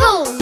cool.